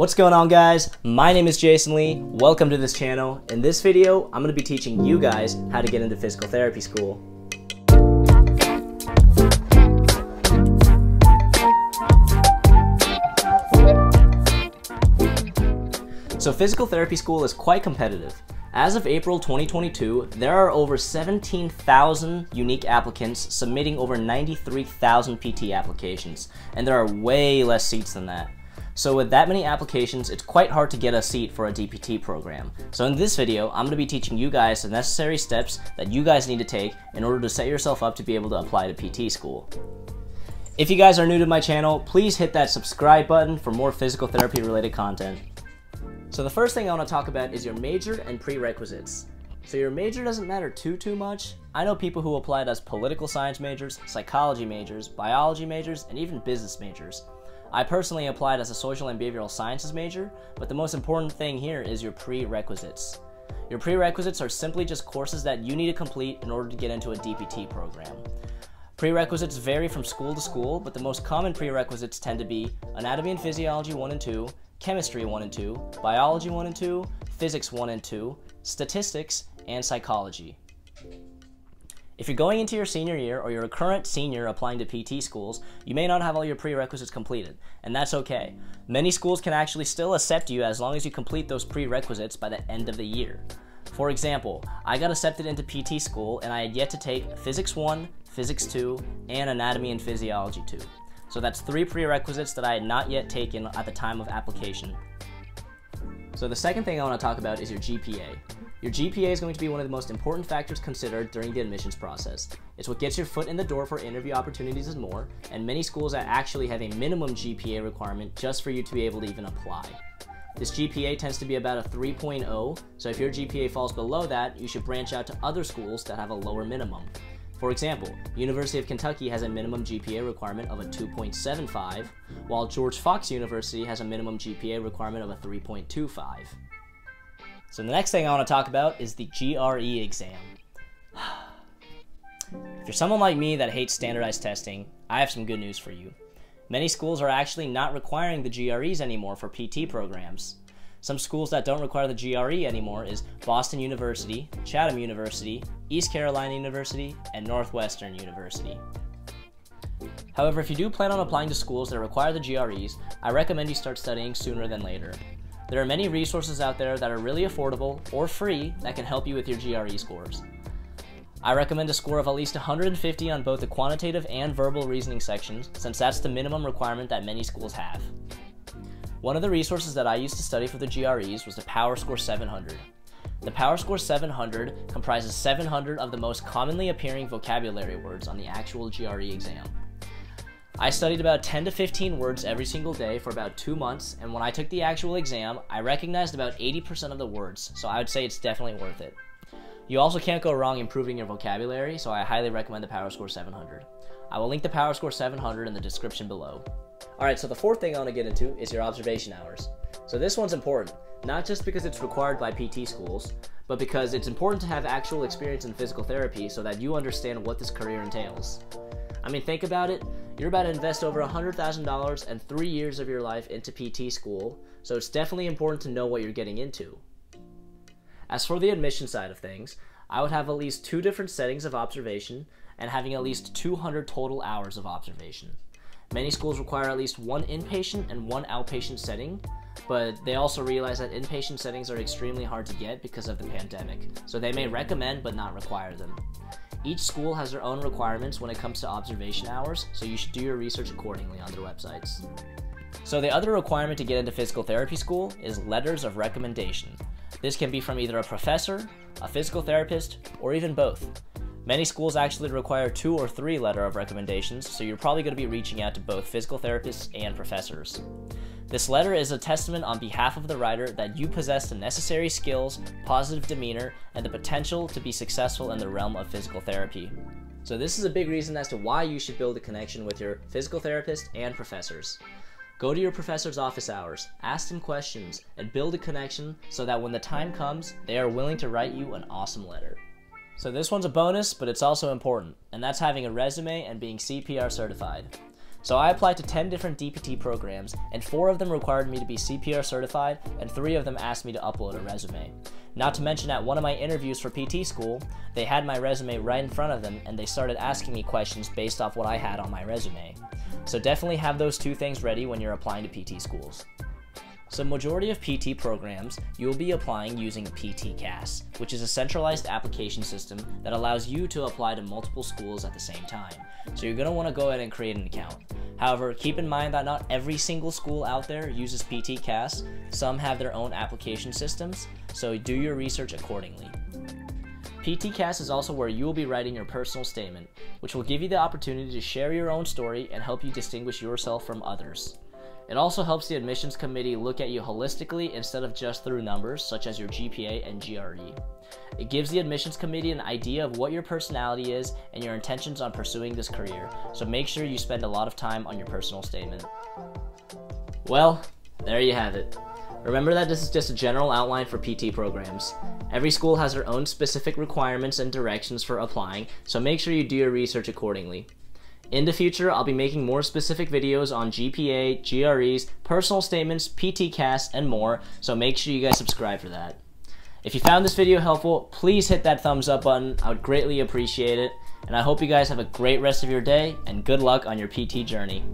What's going on, guys? My name is Jason Lee. Welcome to this channel. In this video, I'm going to be teaching you guys how to get into physical therapy school. So physical therapy school is quite competitive. As of April 2022, there are over 17,000 unique applicants submitting over 93,000 PT applications, and there are way less seats than that. So with that many applications, it's quite hard to get a seat for a DPT program. So in this video, I'm going to be teaching you guys the necessary steps that you guys need to take in order to set yourself up to be able to apply to PT school. If you guys are new to my channel, please hit that subscribe button for more physical therapy related content. So the first thing I want to talk about is your major and prerequisites. So your major doesn't matter too much. I know people who applied as political science majors, psychology majors, biology majors, and even business majors. I personally applied as a social and behavioral sciences major, but the most important thing here is your prerequisites. Your prerequisites are simply just courses that you need to complete in order to get into a DPT program. Prerequisites vary from school to school, but the most common prerequisites tend to be anatomy and physiology 1 and 2, chemistry 1 and 2, biology 1 and 2, physics 1 and 2, statistics, and psychology. If you're going into your senior year or you're a current senior applying to PT schools, you may not have all your prerequisites completed, and that's okay. Many schools can actually still accept you as long as you complete those prerequisites by the end of the year. For example, I got accepted into PT school and I had yet to take physics 1, physics 2, and anatomy and physiology 2. So that's 3 prerequisites that I had not yet taken at the time of application. So the second thing I want to talk about is your GPA. Your GPA is going to be one of the most important factors considered during the admissions process. It's what gets your foot in the door for interview opportunities and more, and many schools actually have a minimum GPA requirement just for you to be able to even apply. This GPA tends to be about a 3.0, so if your GPA falls below that, you should branch out to other schools that have a lower minimum. For example, University of Kentucky has a minimum GPA requirement of a 2.75, while George Fox University has a minimum GPA requirement of a 3.25. So the next thing I want to talk about is the GRE exam. If you're someone like me that hates standardized testing, I have some good news for you. Many schools are actually not requiring the GREs anymore for PT programs. Some schools that don't require the GRE anymore is Boston University, Chatham University, East Carolina University, and Northwestern University. However, if you do plan on applying to schools that require the GREs, I recommend you start studying sooner than later. There are many resources out there that are really affordable or free that can help you with your GRE scores. I recommend a score of at least 150 on both the quantitative and verbal reasoning sections, since that's the minimum requirement that many schools have. One of the resources that I used to study for the GREs was the PowerScore 700. The PowerScore 700 comprises 700 of the most commonly appearing vocabulary words on the actual GRE exam. I studied about 10 to 15 words every single day for about 2 months, and when I took the actual exam, I recognized about 80% of the words, so I would say it's definitely worth it. You also can't go wrong improving your vocabulary, so I highly recommend the PowerScore 700. I will link the PowerScore 700 in the description below. Alright, so the fourth thing I want to get into is your observation hours. So this one's important, not just because it's required by PT schools, but because it's important to have actual experience in physical therapy so that you understand what this career entails. I mean, think about it. You're about to invest over $100,000 and 3 years of your life into PT school, so it's definitely important to know what you're getting into. As for the admission side of things, I would have at least 2 different settings of observation and having at least 200 total hours of observation. Many schools require at least 1 inpatient and 1 outpatient setting, but they also realize that inpatient settings are extremely hard to get because of the pandemic, so they may recommend but not require them. Each school has their own requirements when it comes to observation hours, so you should do your research accordingly on their websites. So the other requirement to get into physical therapy school is letters of recommendation. This can be from either a professor, a physical therapist, or even both. Many schools actually require 2 or 3 letter of recommendations, so you're probably going to be reaching out to both physical therapists and professors. This letter is a testament on behalf of the writer that you possess the necessary skills, positive demeanor, and the potential to be successful in the realm of physical therapy. So this is a big reason as to why you should build a connection with your physical therapist and professors. Go to your professor's office hours, ask them questions, and build a connection so that when the time comes, they are willing to write you an awesome letter. So this one's a bonus, but it's also important, and that's having a resume and being CPR certified. So I applied to 10 different DPT programs, and 4 of them required me to be CPR certified, and 3 of them asked me to upload a resume. Not to mention, at one of my interviews for PT school, they had my resume right in front of them, and they started asking me questions based off what I had on my resume. So definitely have those two things ready when you're applying to PT schools. So majority of PT programs, you will be applying using PTCAS, which is a centralized application system that allows you to apply to multiple schools at the same time. So you're going to want to go ahead and create an account. However, keep in mind that not every single school out there uses PTCAS. Some have their own application systems, so do your research accordingly. PTCAS is also where you will be writing your personal statement, which will give you the opportunity to share your own story and help you distinguish yourself from others. It also helps the admissions committee look at you holistically instead of just through numbers such as your GPA and GRE. It gives the admissions committee an idea of what your personality is and your intentions on pursuing this career, so make sure you spend a lot of time on your personal statement. Well, there you have it. Remember that this is just a general outline for PT programs. Every school has their own specific requirements and directions for applying, so make sure you do your research accordingly. In the future, I'll be making more specific videos on GPA, GREs, personal statements, PTCAS, and more, so make sure you guys subscribe for that. If you found this video helpful, please hit that thumbs up button. I would greatly appreciate it, and I hope you guys have a great rest of your day, and good luck on your PT journey.